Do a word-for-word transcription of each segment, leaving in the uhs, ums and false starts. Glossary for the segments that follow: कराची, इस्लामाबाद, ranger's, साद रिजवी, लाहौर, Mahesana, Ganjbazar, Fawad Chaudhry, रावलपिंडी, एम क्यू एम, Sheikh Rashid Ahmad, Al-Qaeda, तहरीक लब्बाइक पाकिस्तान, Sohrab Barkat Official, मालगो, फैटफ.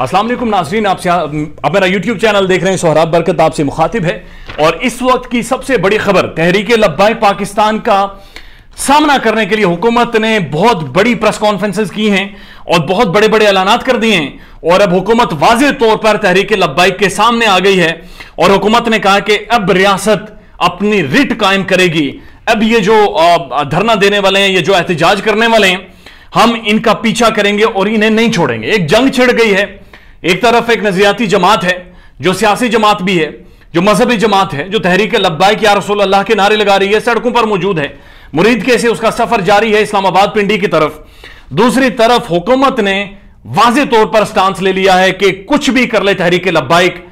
अस्सलाम वालेकुम नाज़रीन, आप अब मेरा यूट्यूब चैनल देख रहे हैं, सोहराब बरकत आपसे मुखातिब है। और इस वक्त की सबसे बड़ी खबर, तहरीके लब्बाई पाकिस्तान का सामना करने के लिए हुकूमत ने बहुत बड़ी प्रेस कॉन्फ्रेंसेस की हैं और बहुत बड़े बड़े ऐलानात कर दिए हैं। और अब हुकूमत वाज़े तौर पर तहरीके लब्बाइक के सामने आ गई है और हुकूमत ने कहा कि अब रियासत अपनी रिट कायम करेगी। अब ये जो धरना देने वाले हैं, ये जो एहतजाज करने वाले हैं, हम इनका पीछा करेंगे और इन्हें नहीं छोड़ेंगे। एक जंग छिड़ गई है, एक तरफ एक नज़रियाती जमात है जो सियासी जमात भी है, जो मजहबी जमात है, जो तहरीक लब्बाइक या रसूल अल्लाह के नारे लगा रही है, सड़कों पर मौजूद है, मुरीद के से उसका सफर जारी है इस्लामाबाद पिंडी की तरफ। दूसरी तरफ हुकूमत ने वाजे तौर पर स्टांस ले लिया है कि कुछ भी कर ले तहरीक लब्बाइक,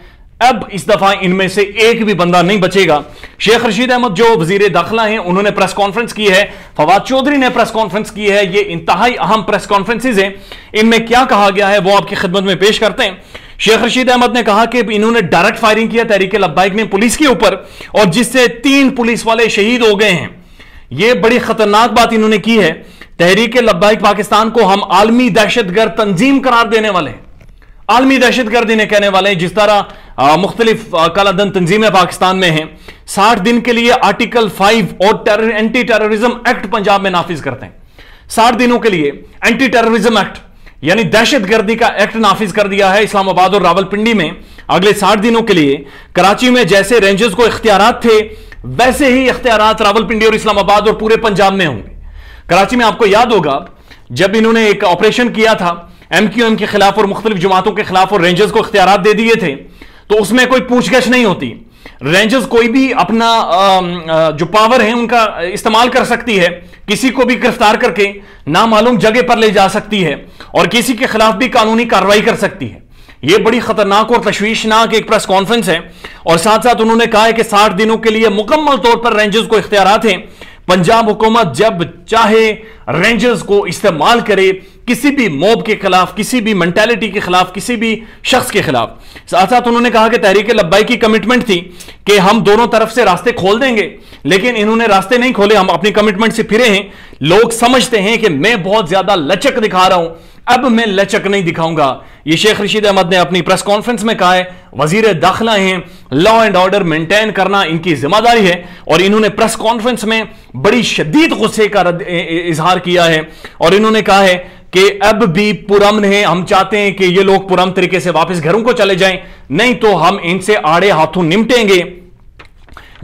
अब इस दफा इनमें से एक भी बंदा नहीं बचेगा। शेख रशीद अहमद जो वजीर दाखिला हैं, उन्होंने प्रेस कॉन्फ्रेंस की है, फवाद चौधरी ने प्रेस कॉन्फ्रेंस की है। ये इंतहाई अहम प्रेस कॉन्फ्रेंसेज हैं, इनमें क्या कहा गया है वो आपकी खिदमत में पेश करते हैं। शेख रशीद अहमद ने कहा कि इन्होंने डायरेक्ट फायरिंग किया तहरीक लब्बाइक ने पुलिस के ऊपर, और जिससे तीन पुलिस वाले शहीद हो गए हैं। ये बड़ी खतरनाक बात इन्होंने की है। तहरीक लब्बाइक पाकिस्तान को हम आलमी दहशतगर्द तंजीम करार देने वाले हैं, आलमी दहशतगर्द इन्हें कहने वाले हैं। जिस तरह मुख्तलिफ कालाधन तंजीमें पाकिस्तान में हैं, साठ दिन के लिए आर्टिकल फाइव और terror, anti terrorism act Punjab में नाफिज करते हैं। साठ दिनों के लिए एंटी टेररिज्म एक्ट यानी दहशतगर्दी का एक्ट नाफिज कर दिया है इस्लामाबाद और रावलपिंडी में अगले साठ दिनों के लिए। कराची में जैसे रेंजर्स को इख्तियारात थे, वैसे ही इख्तियारात रावलपिंडी और इस्लामाबाद और पूरे पंजाब में होंगे। कराची में आपको याद होगा जब इन्होंने एक ऑपरेशन किया था एम क्यू एम के खिलाफ और मुख्तलिफ जमातों के खिलाफ, और रेंजर्स को इख्तियारात दे दिए थे, तो उसमें कोई पूछगछ नहीं होती। रेंजर्स कोई भी अपना जो पावर है उनका इस्तेमाल कर सकती है, किसी को भी गिरफ्तार करके नामालूम जगह पर ले जा सकती है और किसी के खिलाफ भी कानूनी कार्रवाई कर सकती है। यह बड़ी खतरनाक और तशवीशनाक एक प्रेस कॉन्फ्रेंस है। और साथ साथ उन्होंने कहा है कि साठ दिनों के लिए मुकम्मल तौर पर रेंजर्स को इख्तियारात हैं, पंजाब हुकूमत जब चाहे रेंजर्स को इस्तेमाल करे किसी भी मॉब के खिलाफ, किसी भी मेंटालिटी के खिलाफ, किसी भी शख्स के खिलाफ। साथ साथ उन्होंने कहा कि तहरीक लब्बाइक की कमिटमेंट थी कि हम दोनों तरफ से रास्ते खोल देंगे, लेकिन इन्होंने रास्ते नहीं खोले, हम अपनी कमिटमेंट से फिरे हैं। लोग समझते हैं कि मैं बहुत ज्यादा लचक दिखा रहा हूं, अब मैं लचक नहीं दिखाऊंगा। ये शेख रशीद अहमद ने अपनी प्रेस कॉन्फ्रेंस में कहा है। वजीर दाखिला हैं, लॉ एंड ऑर्डर मेंटेन करना इनकी जिम्मेदारी है, और इन्होंने प्रेस कॉन्फ्रेंस में बड़ी शदीद गुस्से का इजहार किया है। और इन्होंने कहा है कि अब भी पुरमन है, हम चाहते हैं कि ये लोग पुरम तरीके से वापस घरों को चले जाएं, नहीं तो हम इनसे आड़े हाथों निपटेंगे।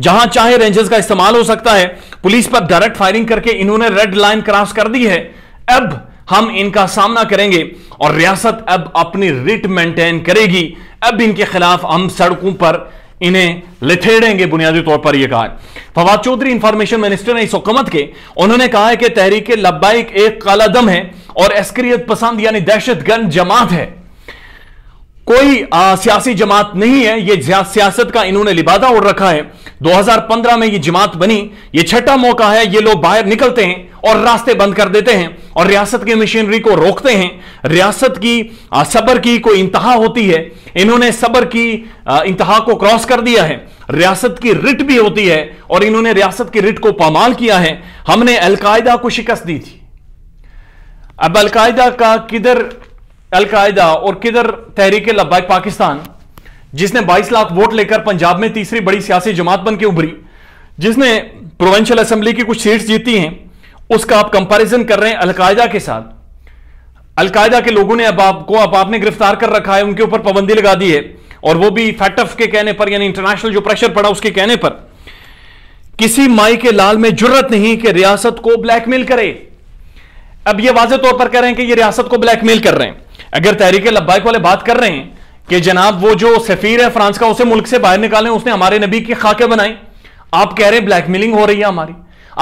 जहां चाहे रेंजर्स का इस्तेमाल हो सकता है, पुलिस पर डायरेक्ट फायरिंग करके इन्होंने रेड लाइन क्रॉस कर दी है, अब हम इनका सामना करेंगे और रियासत अब अपनी रिट मेंटेन करेगी, अब इनके खिलाफ हम सड़कों पर इन्हें लिथेड़ेंगे, बुनियादी तौर पर यह कहा। फवाद चौधरी इंफॉर्मेशन मिनिस्टर हैं इस हुकूमत के, उन्होंने कहा है कि तहरीक लब्बाइक एक कालादम है और अस्करियत पसंद यानी दहशतगर्द जमात है, कोई आ, सियासी जमात नहीं है। यह सियासत का इन्होंने लिबादा उड़ रखा है। दो हज़ार पंद्रह में ये जमात बनी, ये छठा मौका है, ये लोग बाहर निकलते हैं और रास्ते बंद कर देते हैं और रियासत की मशीनरी को रोकते हैं। रियासत की आ, सबर की कोई इंतहा होती है, इन्होंने सबर की आ, इंतहा को क्रॉस कर दिया है। रियासत की रिट भी होती है और इन्होंने रियासत की रिट को पामाल किया है। हमने अलकायदा को शिकस्त दी थी, अब अलकायदा का किधर अलकायदा और किधर तहरीक लब्बाइक पाकिस्तान, जिसने बाईस लाख वोट लेकर पंजाब में तीसरी बड़ी सियासी जमात बन के उभरी, जिसने प्रोविंशियल असेंबली की कुछ सीट्स जीती हैं, उसका आप कंपैरिजन कर रहे हैं अलकायदा के साथ। अलकायदा के लोगों ने अब आपको अब आपने गिरफ्तार कर रखा है, उनके ऊपर पाबंदी लगा दी है, और वो भी फैटफ के कहने पर, यानी इंटरनेशनल जो प्रेशर पड़ा उसके कहने पर। किसी माई के लाल में जुर्रत नहीं कि रियासत को ब्लैकमेल करे। अब यह वाजे तौर पर कह रहे हैं कि यह रियासत को ब्लैकमेल कर रहे हैं। अगर तहरीक लब्बाइक वाले बात कर रहे हैं कि जनाब वो जो सफीर है फ्रांस का उसे मुल्क से बाहर निकालें, उसने हमारे नबी की खाके बनाई, आप कह रहे हैं ब्लैकमेलिंग हो रही है हमारी।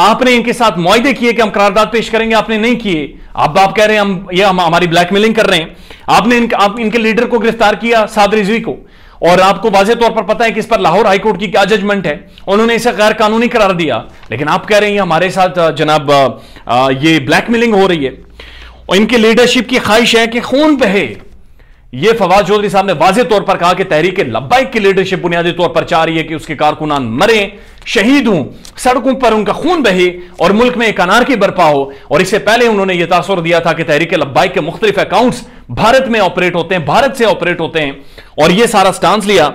आपने इनके साथ मुआहदे किए कि हम करारदाद पेश करेंगे, आपने नहीं किए। अब आप कह रहे हैं हम ये हम हमारी ब्लैकमेलिंग कर रहे हैं। आपने इनके आप इनके लीडर को गिरफ्तार किया, साद रिजवी को, और आपको वाजे तौर पर पता है कि इस पर लाहौर हाईकोर्ट की क्या जजमेंट है, उन्होंने इसे गैर कानूनी करार दिया, लेकिन आप कह रहे हैं हमारे साथ जनाब ये ब्लैकमेलिंग हो रही है। और इनकी लीडरशिप की ख्वाहिश है कि खून बहे। ये फवाद चौधरी साहब ने वाजे तौर पर कहा कि तहरीक लब्बाइक की लीडरशिप बुनियादी तौर पर चाह रही है कि उसके कारकुनान मरें, शहीद हूं, सड़कों पर उनका खून बहे और मुल्क में एक अनारकी बरपा हो। और इससे पहले उन्होंने यह तासुर दिया था कि तहरीक लब्बाइक के मुख्तलिफ अकाउंट्स भारत में ऑपरेट होते हैं, भारत से ऑपरेट होते हैं, और यह सारा स्टांस लिया।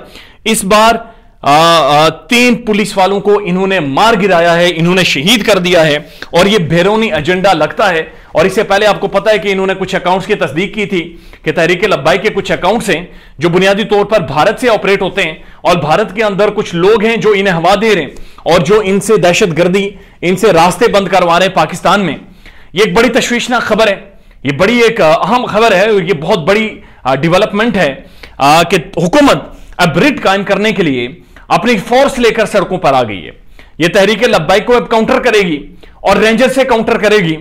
इस बार आ, आ, तीन पुलिस वालों को इन्होंने मार गिराया है, इन्होंने शहीद कर दिया है, और यह बैरूनी एजेंडा लगता है। और इससे पहले आपको पता है कि इन्होंने कुछ अकाउंट्स की तस्दीक की थी कि तहरीक लब्बाइक के कुछ अकाउंट्स हैं जो बुनियादी तौर पर भारत से ऑपरेट होते हैं, और भारत के अंदर कुछ लोग हैं जो इन्हें हवा दे रहे हैं और जो इनसे दहशतगर्दी, इनसे रास्ते बंद करवा रहे हैं पाकिस्तान में। यह एक बड़ी तश्वीशनाक खबर है, यह बड़ी एक अहम खबर है, और यह बहुत बड़ी डेवलपमेंट है कि हुकूमत अब रिट कायम करने के लिए अपनी फोर्स लेकर सड़कों पर आ गई है। यह तहरीक लब्बाइक को अब काउंटर करेगी और रेंजर से काउंटर करेगी।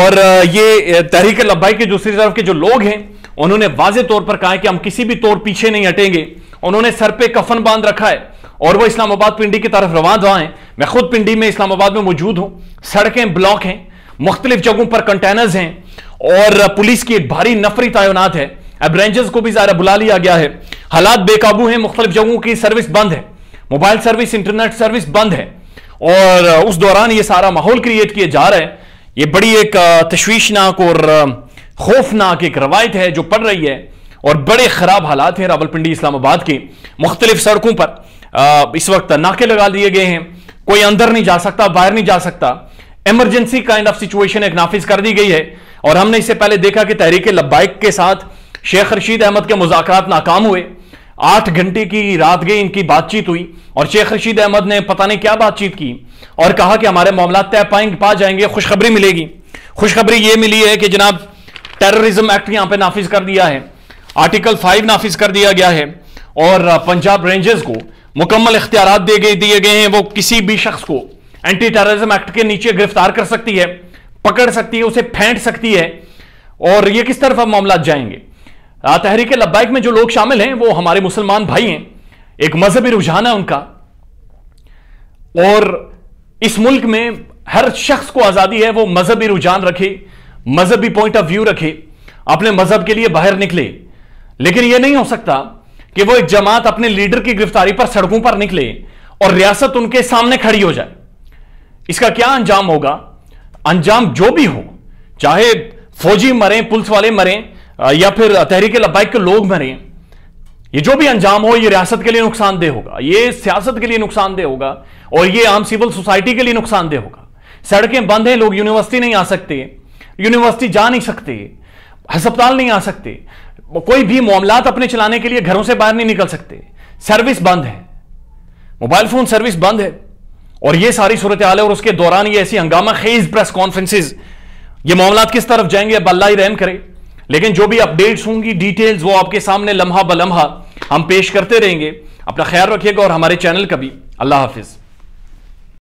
और ये तहरीक लब्बाइक के दूसरी तरफ के जो लोग हैं उन्होंने वाजे तौर पर कहा कि हम किसी भी तौर पीछे नहीं हटेंगे। उन्होंने सर पे कफन बांध रखा है और वो इस्लामाबाद पिंडी की तरफ रवां हुआ है। मैं खुद पिंडी में, इस्लामाबाद में मौजूद हूं। सड़कें ब्लॉक हैं, मुख्तलिफ जगहों पर कंटेनर्स हैं और पुलिस की एक भारी नफरी तैनात है। अब रेंजर्स को भी ज़रा बुला लिया गया है। हालात बेकाबू हैं, मुख्तलिफ जगहों की सर्विस बंद है, मोबाइल सर्विस, इंटरनेट सर्विस बंद है, और उस दौरान ये सारा माहौल क्रिएट किए जा रहा है। ये बड़ी एक तश्वीशनाक और खौफनाक एक रवायत है जो पड़ रही है, और बड़े खराब हालात हैं रावलपिंडी इस्लामाबाद के। मुख्तलिफ सड़कों पर इस वक्त नाके लगा दिए गए हैं, कोई अंदर नहीं जा सकता, बाहर नहीं जा सकता। इमरजेंसी काइंड ऑफ सिचुएशन एक नाफिज कर दी गई है। और हमने इससे पहले देखा कि तहरीक लब्बाइक के साथ शेख रशीद अहमद के मुज़ाकरात नाकाम हुए। आठ घंटे की रात गई, इनकी बातचीत हुई, और शेख रशीद अहमद ने पता नहीं क्या बातचीत की और कहा कि हमारे मामला तय पाएंगे, पा जाएंगे, खुशखबरी मिलेगी। खुशखबरी ये मिली है कि जनाब टेररिज्म एक्ट यहाँ पे नाफिज कर दिया है, आर्टिकल फाइव नाफिज कर दिया गया है, और पंजाब रेंजर्स को मुकम्मल इख्तियार दे गए दिए गए हैं। वो किसी भी शख्स को एंटी टेररिज्म एक्ट के नीचे गिरफ्तार कर सकती है, पकड़ सकती है, उसे फेंट सकती है। और ये किस तरफ अब मामला जाएंगे? तहरीक लब्बाइक में जो लोग शामिल हैं वो हमारे मुसलमान भाई हैं, एक मजहबी रुझान है उनका, और इस मुल्क में हर शख्स को आज़ादी है वो मजहबी रुझान रखे, मजहबी पॉइंट ऑफ व्यू रखे, अपने मजहब के लिए बाहर निकले। लेकिन यह नहीं हो सकता कि वो एक जमात अपने लीडर की गिरफ्तारी पर सड़कों पर निकले और रियासत उनके सामने खड़ी हो जाए। इसका क्या अंजाम होगा? अंजाम जो भी हो, चाहे फौजी मरें, पुलिस वाले मरें, या फिर तहरीक लब्बाइक के लोग मरें, ये जो भी अंजाम हो ये रियासत के लिए नुकसानदेह होगा, ये सियासत के लिए नुकसानदेह होगा, और ये आम सिविल सोसाइटी के लिए नुकसानदेह होगा। सड़कें बंद हैं, लोग यूनिवर्सिटी नहीं आ सकते, यूनिवर्सिटी जा नहीं सकते, अस्पताल नहीं आ सकते, कोई भी मामलात अपने चलाने के लिए घरों से बाहर नहीं निकल सकते, सर्विस बंद है, मोबाइल फोन सर्विस बंद है, और ये सारी सूरत हाल है। और उसके दौरान ये ऐसी हंगामा खेज प्रेस कॉन्फ्रेंसेज, ये मामलात किस तरफ जाएंगे अब अल्लाह ही रहम करे। लेकिन जो भी अपडेट्स होंगी, डिटेल्स, वो आपके सामने लम्हा ब लम्हा हम पेश करते रहेंगे। अपना ख्याल रखिएगा और हमारे चैनल का भी। अल्लाह हाफिज।